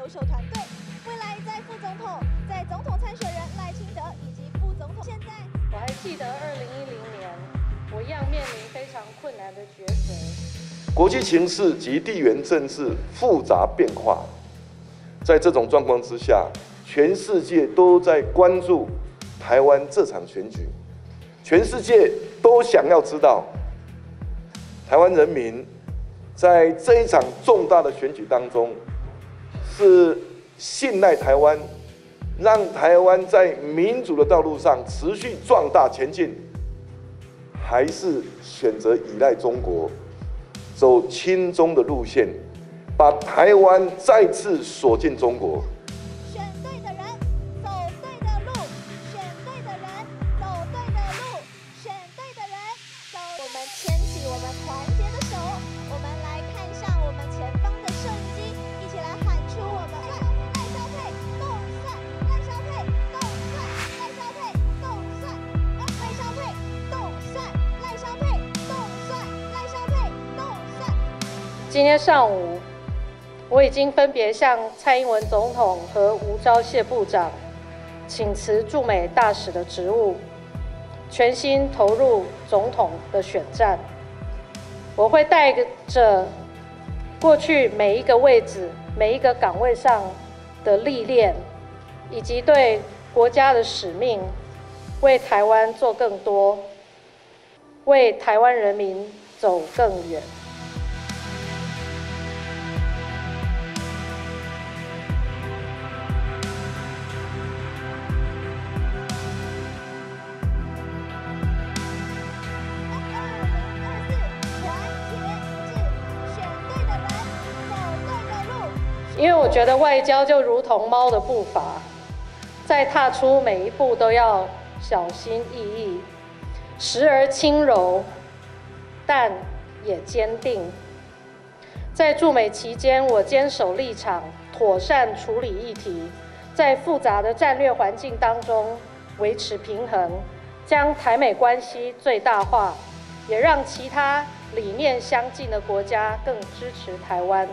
优秀团队。未来在副总统、在总统参选人赖清德以及副总统，现在我还记得2010年，我一样面临非常困难的抉择。国际情势及地缘政治复杂变化，在这种状况之下，全世界都在关注台湾这场选举，全世界都想要知道台湾人民。 在这一场重大的选举当中，是信赖台湾，让台湾在民主的道路上持续壮大前进，还是选择依赖中国，走亲中的路线，把台湾再次锁进中国？选对的人，走对的路；选对的人，走对的路；选对的人，走。我们牵起我们团结的手。 今天上午，我已经分别向蔡英文总统和吴钊燮部长请辞驻美大使的职务，全心投入总统的选战。我会带着过去每一个位置、每一个岗位上的历练，以及对国家的使命，为台湾做更多，为台湾人民走更远。 因为我觉得外交就如同猫的步伐，在踏出每一步都要小心翼翼，时而轻柔，但也坚定。在驻美期间，我坚守立场，妥善处理议题，在复杂的战略环境当中维持平衡，将台美关系最大化，也让其他理念相近的国家更支持台湾。